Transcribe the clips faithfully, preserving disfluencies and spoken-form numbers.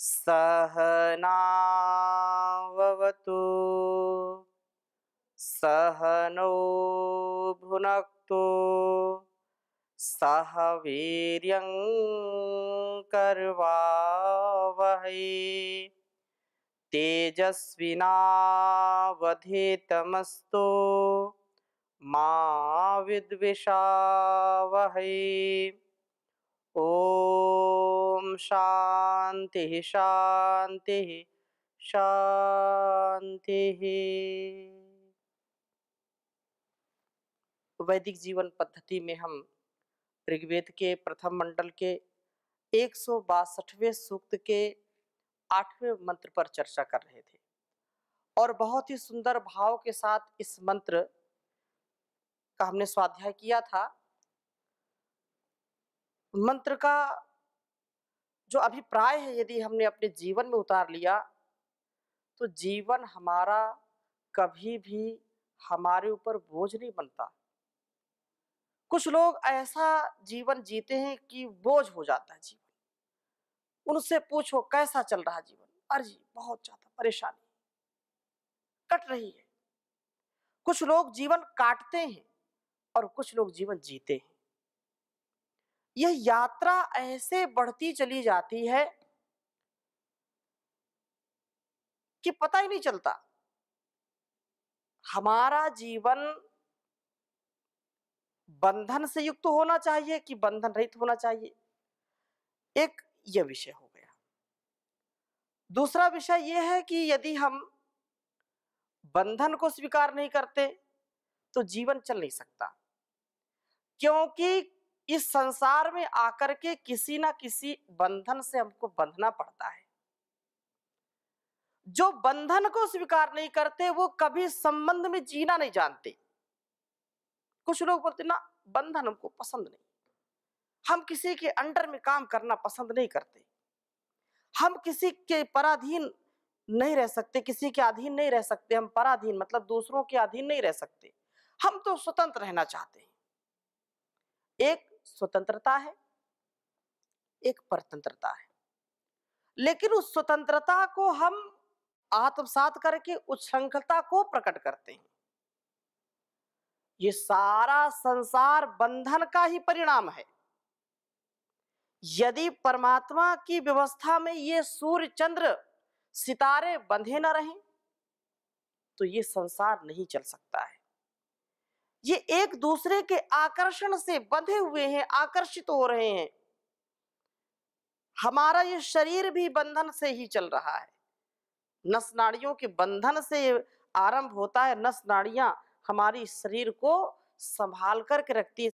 सहनावतु सहनौ भुनक्तु सह वीर्यं करवावहै तेजस्विनावधीतमस्तु मा विद्विषावहै। ओम शांति शांति शांति। वैदिक जीवन पद्धति में हम ऋग्वेद के प्रथम मंडल के एक सौ बासठवें सूक्त के आठवें मंत्र पर चर्चा कर रहे थे और बहुत ही सुंदर भाव के साथ इस मंत्र का हमने स्वाध्याय किया था। मंत्र का जो अभिप्राय है यदि हमने अपने जीवन में उतार लिया तो जीवन हमारा कभी भी हमारे ऊपर बोझ नहीं बनता। कुछ लोग ऐसा जीवन जीते हैं कि बोझ हो जाता है जीवन। उनसे पूछो कैसा चल रहा जीवन, अरे जी बहुत ज्यादा परेशानी कट रही है। कुछ लोग जीवन काटते हैं और कुछ लोग जीवन जीते हैं। यह यात्रा ऐसे बढ़ती चली जाती है कि पता ही नहीं चलता। हमारा जीवन बंधन से युक्त होना चाहिए कि बंधन रहित होना चाहिए, एक यह विषय हो गया। दूसरा विषय यह है कि यदि हम बंधन को स्वीकार नहीं करते तो जीवन चल नहीं सकता, क्योंकि इस संसार में आकर के किसी ना किसी बंधन से हमको बंधना पड़ता है। जो बंधन को स्वीकार नहीं करते वो कभी संबंध में जीना नहीं जानते। कुछ लोग बोलते ना बंधन हमको पसंद नहीं, हम किसी के अंडर में काम करना पसंद नहीं करते, हम किसी के पराधीन नहीं रह सकते, किसी के अधीन नहीं रह सकते। हम पराधीन मतलब दूसरों के अधीन नहीं रह सकते, हम तो स्वतंत्र रहना चाहते हैं। एक स्वतंत्रता है, एक परतंत्रता है, लेकिन उस स्वतंत्रता को हम आत्मसात करके उच्छृंखलता को प्रकट करते हैं। ये सारा संसार बंधन का ही परिणाम है। यदि परमात्मा की व्यवस्था में ये सूर्य चंद्र सितारे बंधे ना रहें तो ये संसार नहीं चल सकता है। ये एक दूसरे के आकर्षण से बंधे हुए हैं, आकर्षित हो रहे हैं। हमारा ये शरीर भी बंधन से ही चल रहा है, नस नाड़ियों के बंधन से आरंभ होता है। नस नाड़ियां हमारी शरीर को संभाल करके रखती है,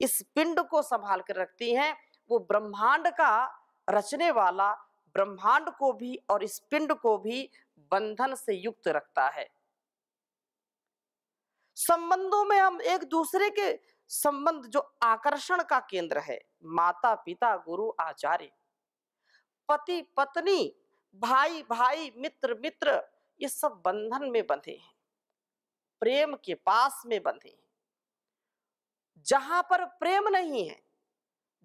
इस पिंड को संभाल कर रखती हैं। वो ब्रह्मांड का रचने वाला ब्रह्मांड को भी और इस पिंड को भी बंधन से युक्त रखता है। संबंधों में हम एक दूसरे के संबंध जो आकर्षण का केंद्र है, माता पिता गुरु आचार्य, पति पत्नी, भाई भाई, मित्र मित्र, ये सब बंधन में बंधे हैं, प्रेम के पास में बंधे हैं। जहां पर प्रेम नहीं है,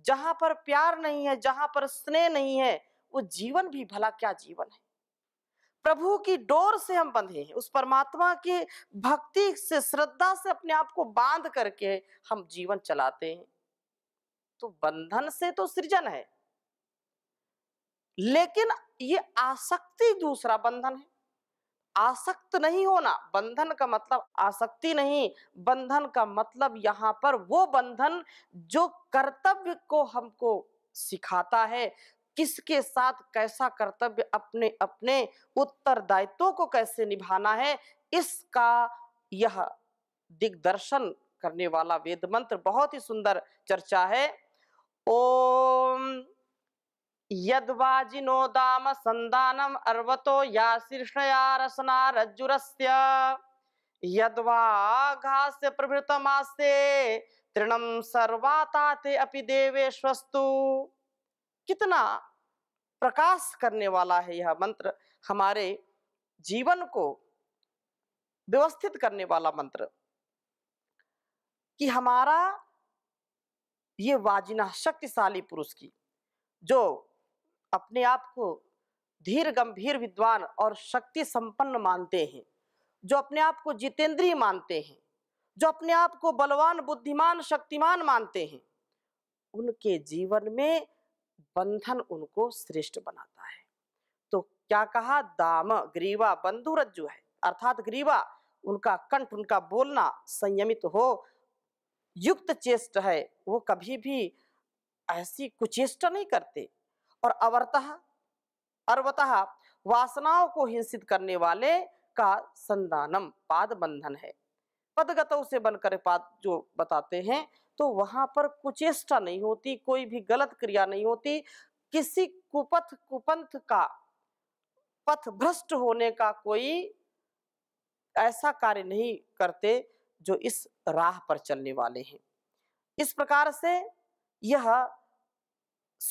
जहां पर प्यार नहीं है, जहां पर स्नेह नहीं है, वो जीवन भी भला क्या जीवन है। प्रभु की डोर से हम बंधे हैं, उस परमात्मा के भक्ति से श्रद्धा से अपने आप को बांध करके हम जीवन चलाते हैं। तो बंधन से तो सृजन है, लेकिन ये आसक्ति दूसरा बंधन है। आसक्त नहीं होना, बंधन का मतलब आसक्ति नहीं। बंधन का मतलब यहाँ पर वो बंधन जो कर्तव्य को हमको सिखाता है, किसके साथ कैसा कर्तव्य, अपने अपने उत्तरदायित्वों को कैसे निभाना है, इसका यह दिग्दर्शन करने वाला वेद मंत्र। बहुत ही सुंदर चर्चा है। ओम यद्वाजिनोदाम संदानम अर्वतो या शीर्षया रसना रज्जुरस्य यद्वा घास्य प्रभृतमास्ते तृणम सर्वाताते अपि देवेश्वस्तु। कितना प्रकाश करने वाला है यह मंत्र, हमारे जीवन को व्यवस्थित करने वाला मंत्र, कि हमारा ये वाजिना शक्तिशाली पुरुष की जो अपने आप को धीर गंभीर विद्वान और शक्ति संपन्न मानते हैं, जो अपने आप को जितेंद्रीय मानते हैं, जो अपने आप को बलवान बुद्धिमान शक्तिमान मानते हैं, उनके जीवन में बंधन उनको श्रेष्ठ बनाता है। तो क्या कहा, दाम ग्रीवा बंधुरज्जु है, अर्थात ग्रीवा उनका कंठ, उनका बोलना संयमित हो, युक्त चेष्ट है, वो कभी भी ऐसी कुचेष्टा नहीं करते। और अवर्तः अर्वतः वासनाओं को हिंसित करने वाले का संदानम पाद बंधन है, पदगतों से बनकर पाद जो बताते हैं, तो वहां पर कुचेष्टा नहीं होती, कोई भी गलत क्रिया नहीं होती, किसी कुपथ कुपंथ का पथ भ्रष्ट होने का कोई ऐसा कार्य नहीं करते जो इस राह पर चलने वाले हैं। इस प्रकार से यह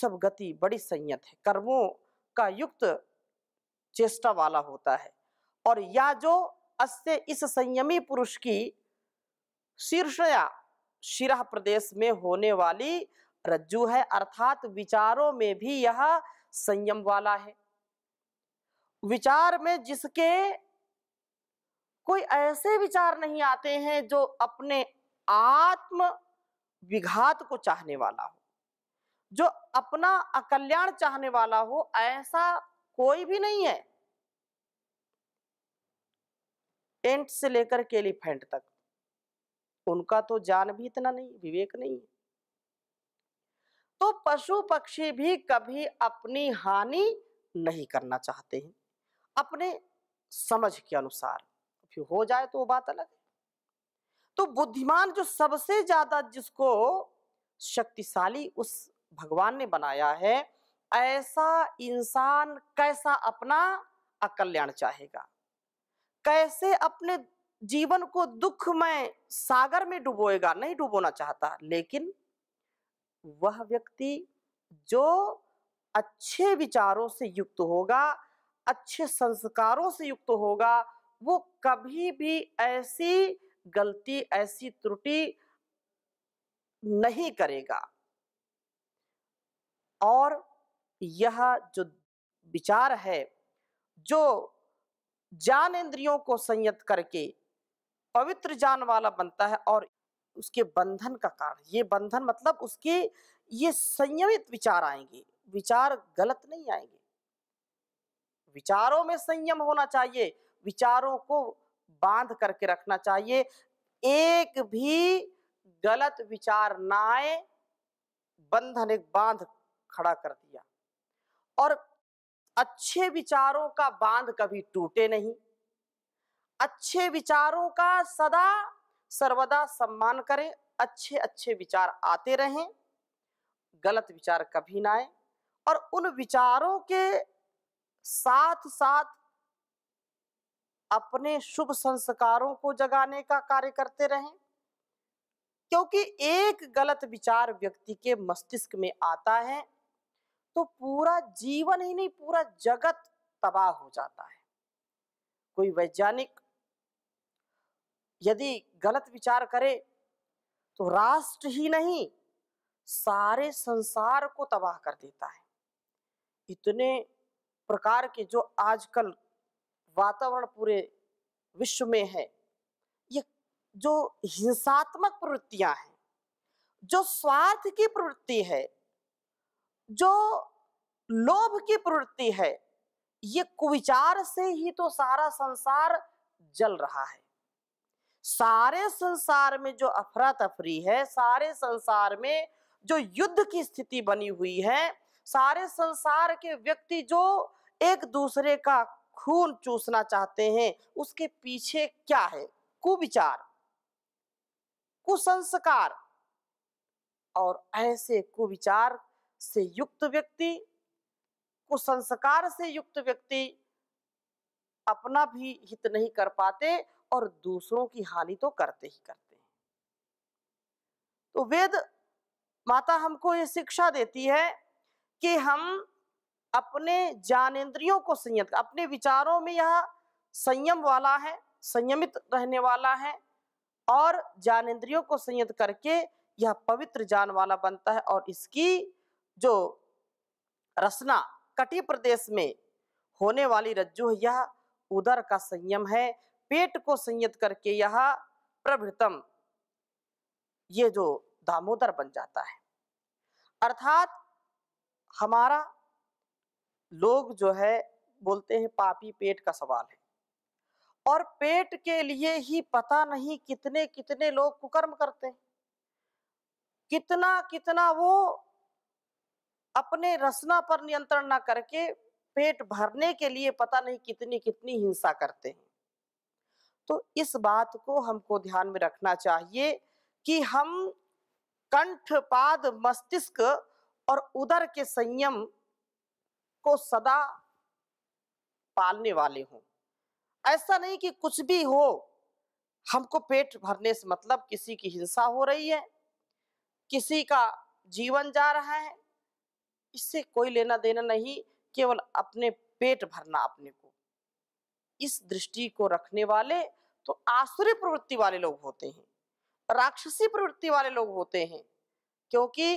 सब गति बड़ी संयत है, कर्मों का युक्त चेष्टा वाला होता है। और या जो अस्य इस संयमी पुरुष की शीर्षया शिरा प्रदेश में होने वाली रज्जु है, अर्थात विचारों में भी यह संयम वाला है। विचार में जिसके कोई ऐसे विचार नहीं आते हैं जो अपने आत्म विघात को चाहने वाला हो, जो अपना अकल्याण चाहने वाला हो, ऐसा कोई भी नहीं है। एंट से लेकर के एलिफेंट तक उनका तो ज्ञान भी इतना नहीं, विवेक नहीं है। तो पशु पक्षी भी कभी अपनी हानि नहीं करना चाहते हैं, अपने समझ के अनुसार फिर हो जाए तो वो बात अलग है। तो बुद्धिमान जो सबसे ज्यादा जिसको शक्तिशाली उस भगवान ने बनाया है, ऐसा इंसान कैसा अपना अकल्याण चाहेगा, कैसे अपने जीवन को दुखमय सागर में डुबोएगा, नहीं डुबोना चाहता। लेकिन वह व्यक्ति जो अच्छे विचारों से युक्त होगा, अच्छे संस्कारों से युक्त होगा, वो कभी भी ऐसी गलती ऐसी त्रुटि नहीं करेगा। और यह जो विचार है जो ज्ञान इंद्रियों को संयत करके पवित्र ज्ञान वाला बनता है और उसके बंधन का कारण, ये बंधन मतलब उसके ये संयमित विचार आएंगे, विचार गलत नहीं आएंगे। विचारों में संयम होना चाहिए, विचारों को बांध करके रखना चाहिए, एक भी गलत विचार ना आए, बंधन एक बांध खड़ा कर दिया। और अच्छे विचारों का बांध कभी टूटे नहीं, अच्छे विचारों का सदा सर्वदा सम्मान करें, अच्छे अच्छे विचार आते रहें, गलत विचार कभी ना आए। और उन विचारों के साथ साथ अपने शुभ संस्कारों को जगाने का कार्य करते रहें, क्योंकि एक गलत विचार व्यक्ति के मस्तिष्क में आता है तो पूरा जीवन ही नहीं, पूरा जगत तबाह हो जाता है। कोई वैज्ञानिक यदि गलत विचार करे तो राष्ट्र ही नहीं, सारे संसार को तबाह कर देता है। इतने प्रकार के जो आजकल वातावरण पूरे विश्व में है, ये जो हिंसात्मक प्रवृत्तियां हैं, जो स्वार्थ की प्रवृत्ति है, जो लोभ की प्रवृत्ति है, ये कुविचार से ही तो सारा संसार जल रहा है। सारे संसार में जो अफरा तफरी है, सारे संसार में जो युद्ध की स्थिति बनी हुई है, सारे संसार के व्यक्ति जो एक दूसरे का खून चूसना चाहते हैं, उसके पीछे क्या है? कुविचार, कुसंस्कार। और ऐसे कुविचार से युक्त व्यक्ति, कुसंस्कार से युक्त व्यक्ति अपना भी हित नहीं कर पाते और दूसरों की हानि तो करते ही करते हैं। तो वेद माता हमको ये शिक्षा देती है कि हम अपने ज्ञानेंद्रियों को संयत, अपने विचारों में यह संयम वाला है, संयमित रहने वाला है, और ज्ञानेंद्रियों को संयत करके यह पवित्र ज्ञान वाला बनता है। और इसकी जो रचना कटी प्रदेश में होने वाली रज्जु यह उदर का संयम है। पेट को संयत करके यह प्रभृतम, ये जो दामोदर बन जाता है। अर्थात हमारा लोग जो है बोलते हैं पापी पेट का सवाल है, और पेट के लिए ही पता नहीं कितने कितने लोग कुकर्म करते हैं, कितना कितना वो अपने रसना पर नियंत्रण ना करके पेट भरने के लिए पता नहीं कितनी कितनी हिंसा करते हैं। तो इस बात को हमको ध्यान में रखना चाहिए कि हम कंठ, पाद, मस्तिष्क और उदर के संयम को सदा पालने वाले हों। ऐसा नहीं कि कुछ भी हो हमको पेट भरने से मतलब किसी की हिंसा हो रही है, किसी का जीवन जा रहा है, इससे कोई लेना देना नहीं। केवल अपने पेट भरना अपने को, इस दृष्टि को रखने वाले तो आसुरी प्रवृत्ति वाले लोग होते हैं, राक्षसी प्रवृत्ति वाले लोग होते हैं। क्योंकि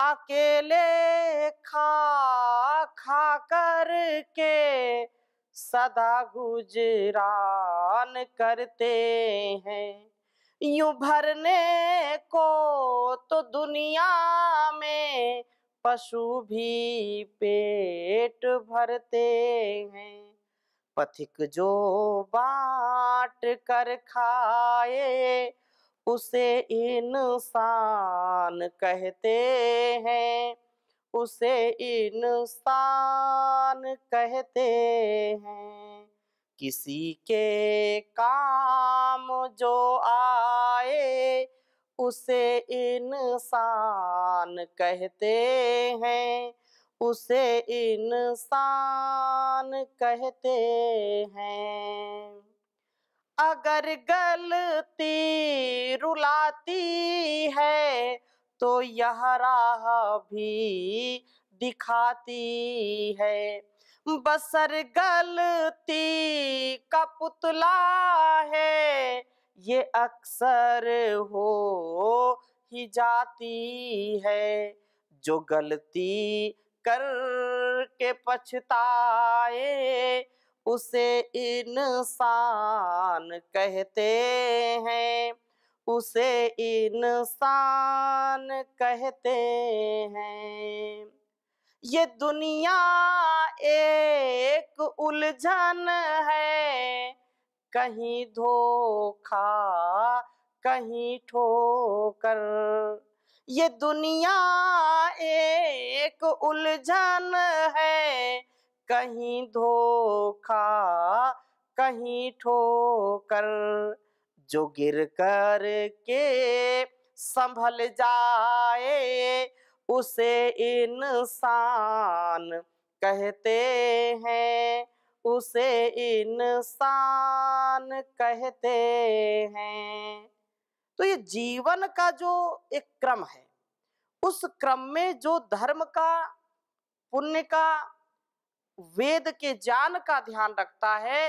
अकेले खा खा कर के सदा गुजरान करते हैं, यूं भरने को तो दुनिया में पशु भी पेट भरते हैं। पथिक जो बांट कर खाए उसे इंसान कहते हैं, उसे इंसान कहते हैं। किसी के काम जो आए उसे इंसान कहते हैं, उसे इंसान कहते हैं। अगर गलती रुलाती है तो यह राह भी दिखाती है, बसर गलती का पुतला है ये अक्सर हो ही जाती है। जो गलती कर के पछताए उसे इंसान कहते हैं, उसे इंसान कहते हैं। ये दुनिया एक उलझन है, कहीं धोखा कहीं ठोकर। ये दुनिया एक उलझन है, कहीं धोखा कहीं ठोकर। जो गिर कर के संभल जाए उसे इंसान कहते हैं, उसे इंसान कहते हैं। तो ये जीवन का जो एक क्रम है, उस क्रम में जो धर्म का, पुण्य का, वेद के ज्ञान का ध्यान रखता है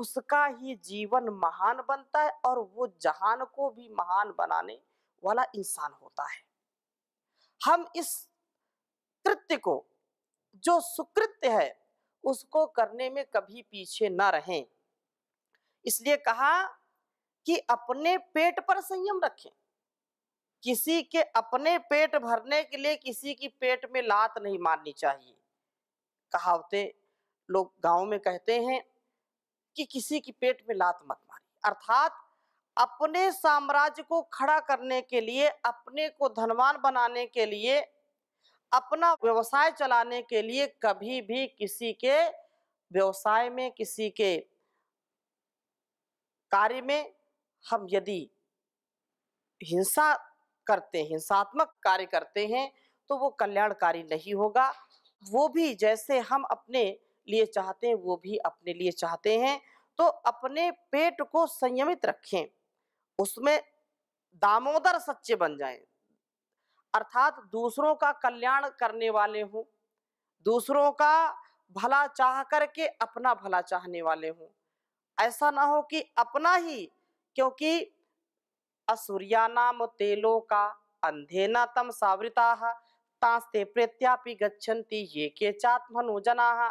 उसका ही जीवन महान बनता है, और वो जहान को भी महान बनाने वाला इंसान होता है। हम इस कृत्य को, जो सुकृत्य है, उसको करने में कभी पीछे ना रहें। इसलिए कहा कि अपने पेट पर संयम रखें। किसी के अपने पेट भरने के लिए किसी की पेट में लात नहीं मारनी चाहिए। कहावतें लोग गांव में कहते हैं कि किसी की पेट में लात मत मारिए। अर्थात अपने साम्राज्य को खड़ा करने के लिए, अपने को धनवान बनाने के लिए, अपना व्यवसाय चलाने के लिए कभी भी किसी के व्यवसाय में, किसी के कार्य में हम यदि हिंसा करते, हिंसात्मक कार्य करते हैं तो वो कल्याणकारी नहीं होगा। वो भी जैसे हम अपने लिए चाहते हैं वो भी अपने लिए चाहते हैं। तो अपने पेट को संयमित रखें, उसमें दामोदर सच्चे बन जाएं। अर्थात दूसरों का कल्याण करने वाले हों, दूसरों का भला चाह करके अपना भला चाहने वाले हों। ऐसा ना हो कि अपना ही, क्योंकि असुरिया नाम तेलो का अंधे न तम सावृता तास्ते प्रेत्यापि गच्छन्ति ये के चात्मनो जनाः।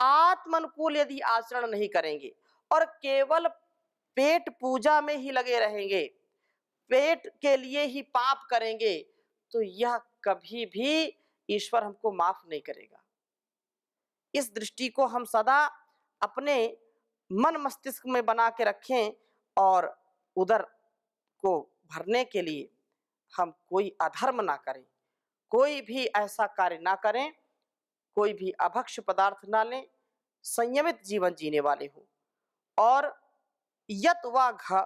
आत्मानुकूल यदि आचरण नहीं करेंगे और केवल पेट पूजा में ही लगे रहेंगे, पेट के लिए ही पाप करेंगे, तो यह कभी भी ईश्वर हमको माफ नहीं करेगा। इस दृष्टि को हम सदा अपने मन मस्तिष्क में बना के रखें और उधर को भरने के लिए हम कोई अधर्म ना करें, कोई भी ऐसा कार्य ना करें, कोई भी अभक्ष पदार्थ ना लें, संयमित जीवन जीने वाले हों। और यत वा घ,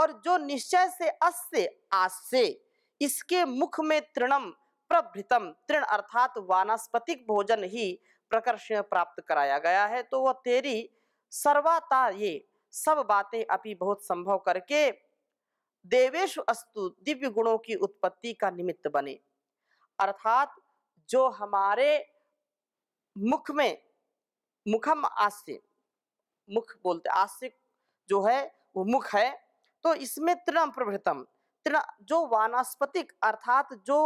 और जो निश्चय से अस्य आस्य, इसके मुख में तृणम प्रभृतम, तृण अर्थात वानस्पतिक भोजन ही प्रकर्षण प्राप्त कराया गया है, तो वह तेरी सर्वाता ये सब बातें अपनी बहुत संभव करके देवेश अस्तु, दिव्य गुणों की उत्पत्ति का निमित्त बने। अर्थात जो हमारे मुख में, मुखम आस्य, मुख बोलते आस्य जो है वो मुख है, तो इसमें तृण प्रभृतम, तृण जो वानस्पतिक अर्थात जो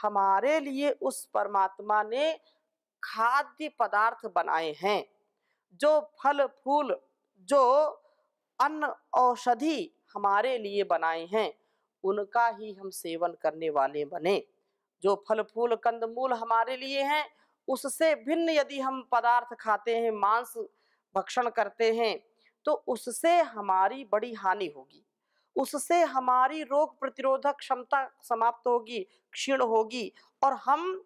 हमारे लिए उस परमात्मा ने खाद्य पदार्थ बनाए हैं, जो फल फूल, जो अन्न औषधि हमारे लिए बनाए हैं, उनका ही हम सेवन करने वाले बने। जो फल फूल कंद मूल हमारे लिए हैं, उससे भिन्न यदि हम पदार्थ खाते हैं, मांस भक्षण करते हैं, तो उससे हमारी बड़ी हानि होगी, उससे हमारी रोग प्रतिरोधक क्षमता समाप्त होगी, क्षीण होगी और हम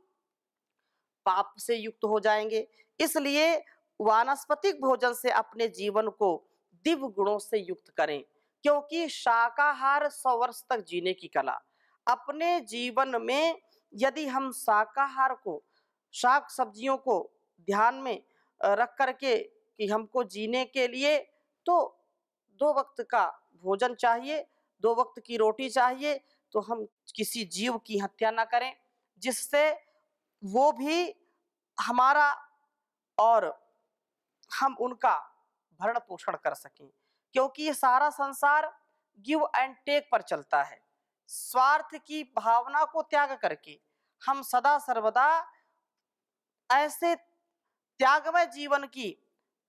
पाप से युक्त हो जाएंगे। इसलिए वानस्पतिक भोजन से अपने जीवन को दिव्य गुणों से युक्त करें, क्योंकि शाकाहार सौ वर्ष तक जीने की कला। अपने जीवन में यदि हम शाकाहार को, शाक सब्जियों को ध्यान में रख करके कि हमको जीने के लिए तो दो वक्त का भोजन चाहिए, दो वक्त की रोटी चाहिए, तो हम किसी जीव की हत्या ना करें, जिससे वो भी हमारा और हम उनका भरण पोषण कर सकें। क्योंकि ये सारा संसार गिव एंड टेक पर चलता है। स्वार्थ की भावना को त्याग करके हम सदा सर्वदा ऐसे त्यागमय जीवन की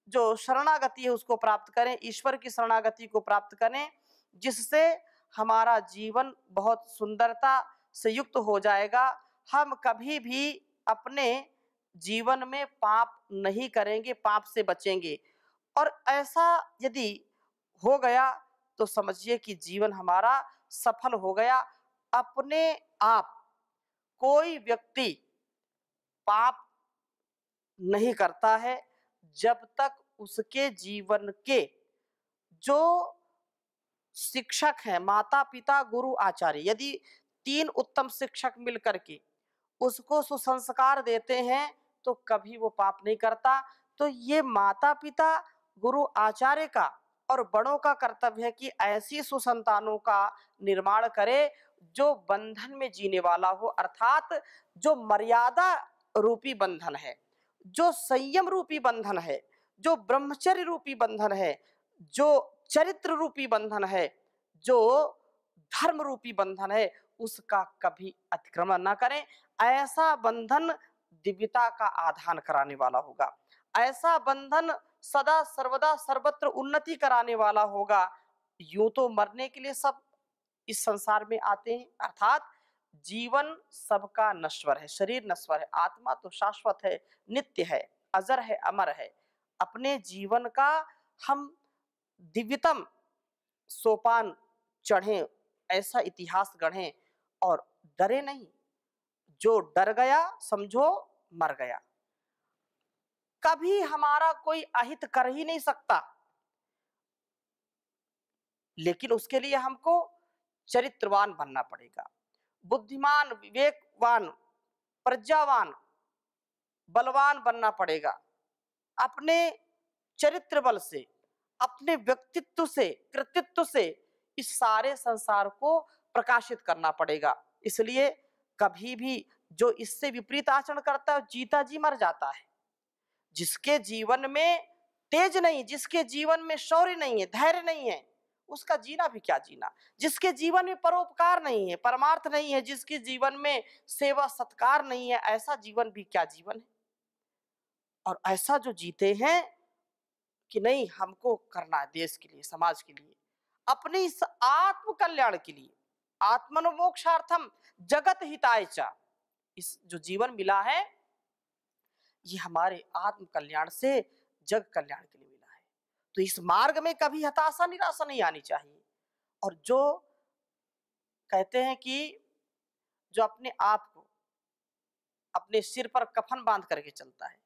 जो शरणागति है उसको प्राप्त करें, ईश्वर की शरणागति को प्राप्त करें, जिससे हमारा जीवन बहुत सुंदरता से युक्त हो जाएगा। हम कभी भी अपने जीवन में पाप नहीं करेंगे, पाप से बचेंगे, और ऐसा यदि हो गया तो समझिए कि जीवन हमारा सफल हो गया। अपने आप कोई व्यक्ति पाप नहीं करता है जब तक उसके जीवन के जो शिक्षक हैं, माता पिता गुरु आचार्य, यदि तीन उत्तम शिक्षक मिलकर के उसको सुसंस्कार देते हैं तो कभी वो पाप नहीं करता। तो ये माता पिता गुरु आचार्य का और बड़ों का कर्तव्य है कि ऐसी सुसंतानों का निर्माण करे जो बंधन में जीने वाला हो, अर्थात जो मर्यादा रूपी बंधन है, जो संयम रूपी बंधन है, जो ब्रह्मचर्य रूपी बंधन है, जो चरित्र रूपी बंधन है, जो धर्म रूपी बंधन है, उसका कभी अतिक्रमण ना करें। ऐसा बंधन दिव्यता का आधान कराने वाला होगा, ऐसा बंधन सदा सर्वदा सर्वत्र उन्नति कराने वाला होगा। यूं तो मरने के लिए सब इस संसार में आते हैं, अर्थात जीवन सबका नश्वर है, शरीर नश्वर है, आत्मा तो शाश्वत है, नित्य है, अजर है, अमर है। अपने जीवन का हम दिव्यतम सोपान चढ़ें, ऐसा इतिहास गढ़ें और डरे नहीं। जो डर गया समझो मर गया। कभी हमारा कोई अहित कर ही नहीं सकता, लेकिन उसके लिए हमको चरित्रवान बनना पड़ेगा, बुद्धिमान, विवेकवान, प्रज्ञावान, बलवान बनना पड़ेगा। अपने चरित्र बल से, अपने व्यक्तित्व से, कृतित्व से इस सारे संसार को प्रकाशित करना पड़ेगा। इसलिए कभी भी जो इससे विपरीत आचरण करता है जीता जी मर जाता है। जिसके जीवन में तेज नहीं, जिसके जीवन में शौर्य नहीं है, धैर्य नहीं है, उसका जीना भी क्या जीना। जिसके जीवन में परोपकार नहीं है, परमार्थ नहीं है, जिसके जीवन में सेवा सत्कार नहीं है, ऐसा जीवन भी क्या जीवन है। और ऐसा जो जीते हैं कि नहीं हमको करना है देश के लिए, समाज के लिए, अपने इस आत्म कल्याण के लिए, आत्मनोमोक्षार्थम जगत हिताय च, इस जो जीवन मिला है ये हमारे आत्म कल्याण से जग कल्याण के लिए मिला है। तो इस मार्ग में कभी हताशा निराशा नहीं आनी चाहिए। और जो कहते हैं कि जो अपने आप को अपने सिर पर कफन बांध करके चलता है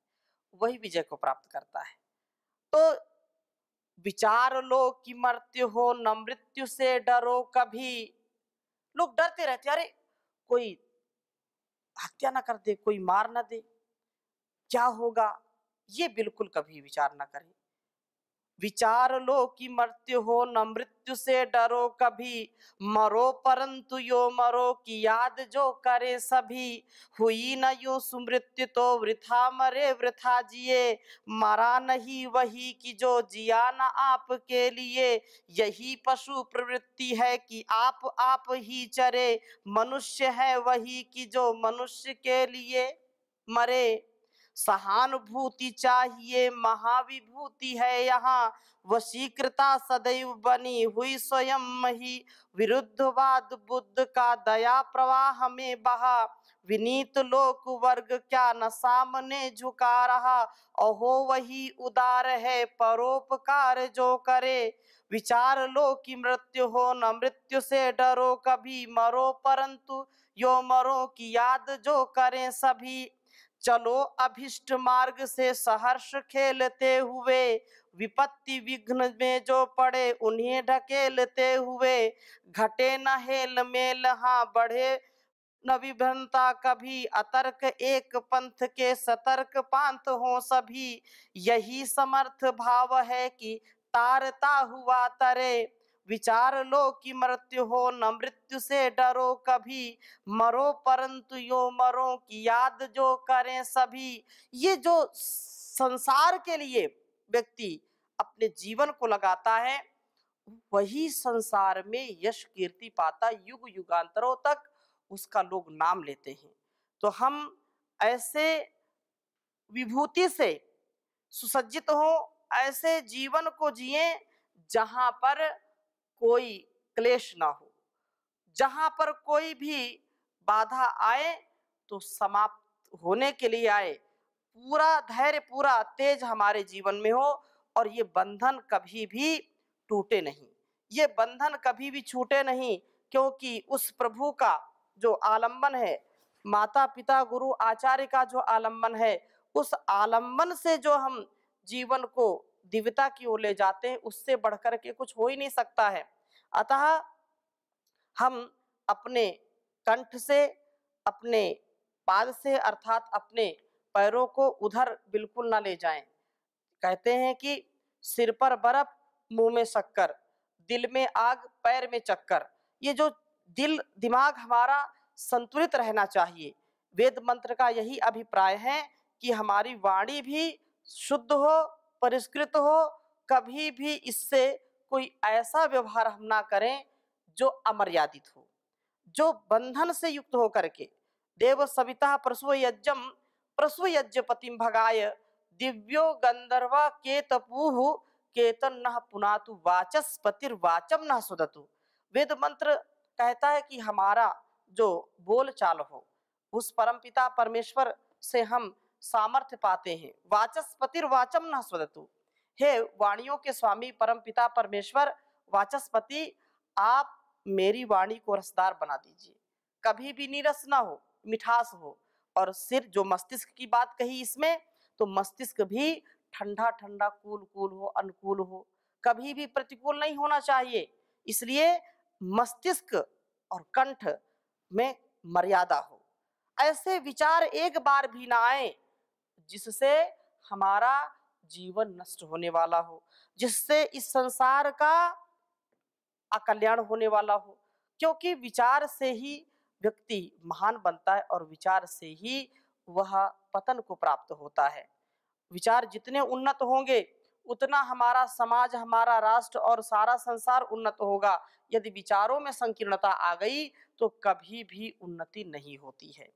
वही विजय को प्राप्त करता है। तो विचार लो कि मृत्यु हो न मृत्यु से डरो कभी। लोग डरते रहते, अरे कोई हत्या ना कर दे, कोई मार ना दे, क्या होगा, ये बिल्कुल कभी विचार ना करें। विचार लो कि मृत्यु हो न मृत्यु से डरो कभी, मरो परंतु यो मरो की याद जो करे सभी। हुई न यो सुमृत्यु तो वृथा मरे वृथा जिए, मरा नहीं वही कि जो जिया न आपके लिए। यही पशु प्रवृत्ति है कि आप आप ही चरे, मनुष्य है वही कि जो मनुष्य के लिए मरे। सहानुभूति चाहिए महाविभूति है यहाँ, वशीकृता सदैव बनी हुई स्वयं ही। विरुद्धवाद बुद्ध का दया प्रवाह में बहा, विनीत लोक वर्ग क्या न सामने झुका रहा। अहो वही उदार है परोपकार जो करे, विचार लो कि मृत्यु हो न मृत्यु से डरो कभी, मरो परंतु यो मरो की याद जो करें सभी। चलो अभिष्ट मार्ग से सहर्ष खेलते हुए, विपत्ति विघ्न में जो पड़े उन्हें ढकेलते हुए। घटे न हेल मेल हाँ बढ़े न विभिन्नता कभी, अतर्क एक पंथ के सतर्क पांत हो सभी। यही समर्थ भाव है कि तारता हुआ तरे, विचार लो कि मृत्यु हो न मृत्यु से डरो कभी, मरो परंतु यो मरो की याद जो करें सभी। ये जो संसार के लिए व्यक्ति अपने जीवन को लगाता है वही संसार में यश कीर्ति पाता, युग युगांतरों तक उसका लोग नाम लेते हैं। तो हम ऐसे विभूति से सुसज्जित हो, ऐसे जीवन को जिए जहाँ पर कोई क्लेश ना हो, जहां पर कोई भी बाधा आए तो समाप्त होने के लिए आए। पूरा धैर्य पूरा तेज हमारे जीवन में हो और ये बंधन कभी भी टूटे नहीं, ये बंधन कभी भी छूटे नहीं। क्योंकि उस प्रभु का जो आलम्बन है, माता पिता गुरु आचार्य का जो आलम्बन है, उस आलम्बन से जो हम जीवन को दिव्यता की ओर ले जाते हैं उससे बढ़कर के कुछ हो ही नहीं सकता है। अतः हम अपने कंठ से, अपने पाद से, अर्थात अपने पैरों को उधर बिल्कुल ना ले जाएं। कहते हैं कि सिर पर बर्फ, मुंह में शक्कर, दिल में आग, पैर में चक्कर। ये जो दिल दिमाग हमारा संतुलित रहना चाहिए। वेद मंत्र का यही अभिप्राय है कि हमारी वाणी भी शुद्ध हो, परिष्कृत हो, कभी भी इससे कोई ऐसा व्यवहार हम ना करें जो अमर्यादित हो, जो बंधन से युक्त हो करके। देव सविता प्रसव यज्ञम प्रसव यज्ञपतिम भगाय, दिव्यो गंधर्व केतपूः केतन्नः पुनातु वाचस्पतिर्वाचम न सुदतु। वेद मंत्र कहता है कि हमारा जो बोल चाल हो उस परमपिता परमेश्वर से हम सामर्थ्य पाते हैं। वाचस्पतिर्वाचम न सुदतु, हे वाणियों के स्वामी परमपिता परमेश्वर वाचस्पति, आप मेरी वाणी को रसदार बना दीजिए, कभी भी नीरस ना हो, मिठास हो। और सिर्फ जो मस्तिष्क की बात कही इसमें, तो मस्तिष्क भी ठंडा ठंडा कूल कूल हो, अनुकूल हो, कभी भी प्रतिकूल नहीं होना चाहिए। इसलिए मस्तिष्क और कंठ में मर्यादा हो, ऐसे विचार एक बार भी ना आए जिससे हमारा जीवन नष्ट होने वाला हो, जिससे इस संसार का अकल्याण होने वाला हो। क्योंकि विचार से ही व्यक्ति महान बनता है और विचार से ही वह पतन को प्राप्त होता है। विचार जितने उन्नत होंगे उतना हमारा समाज, हमारा राष्ट्र और सारा संसार उन्नत होगा। यदि विचारों में संकीर्णता आ गई तो कभी भी उन्नति नहीं होती है,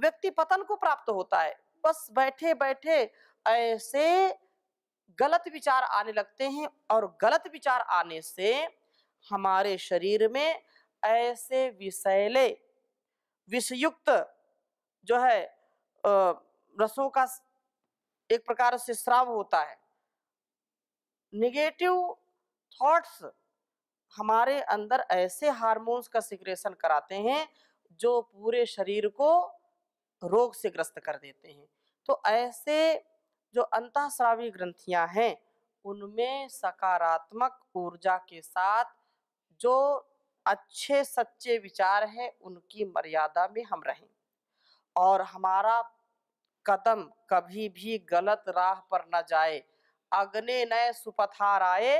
व्यक्ति पतन को प्राप्त होता है। बस बैठे बैठे ऐसे गलत विचार आने लगते हैं, और गलत विचार आने से हमारे शरीर में ऐसे विषैले विषयुक्त जो है रसों का एक प्रकार से स्राव होता है। नेगेटिव थॉट्स हमारे अंदर ऐसे हार्मोन्स का सिक्रेशन कराते हैं जो पूरे शरीर को रोग से ग्रस्त कर देते हैं। तो ऐसे जो अंतःस्रावी ग्रंथियां हैं उनमें सकारात्मक ऊर्जा के साथ जो अच्छे सच्चे विचार हैं उनकी मर्यादा में हम रहें, और हमारा कदम कभी भी गलत राह पर न जाए। अग्ने नय सुपथाराए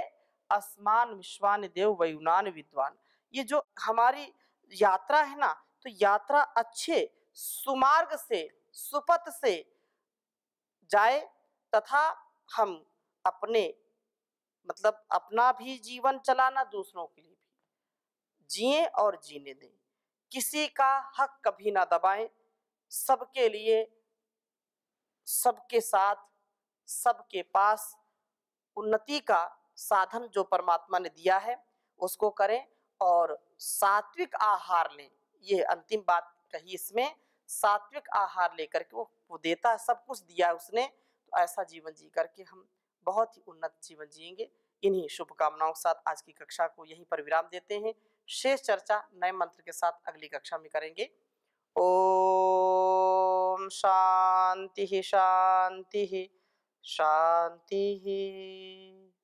अस्मान विश्वान देव वयुनान विद्वान। ये जो हमारी यात्रा है ना, तो यात्रा अच्छे सुमार्ग से सुपथ से जाए, तथा हम अपने मतलब अपना भी जीवन चलाना दूसरों के लिए भी जिए और जीने दें। किसी का हक कभी ना दबाएं, सबके लिए सबके साथ सबके पास उन्नति का साधन जो परमात्मा ने दिया है उसको करें, और सात्विक आहार लें। ये अंतिम बात कही इसमें, सात्विक आहार लेकर के वो वो देता है, सब कुछ दिया है उसने, तो ऐसा जीवन जी करके हम बहुत ही उन्नत जीवन जिएंगे। इन्हीं शुभकामनाओं के साथ आज की कक्षा को यहीं पर विराम देते हैं। शेष चर्चा नए मंत्र के साथ अगली कक्षा में करेंगे। ओम शांति शांति शांति।